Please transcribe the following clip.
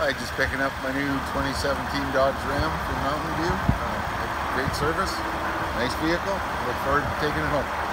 by just picking up my new 2017 Dodge Ram from Mountain View. Great service, nice vehicle. Look forward to taking it home.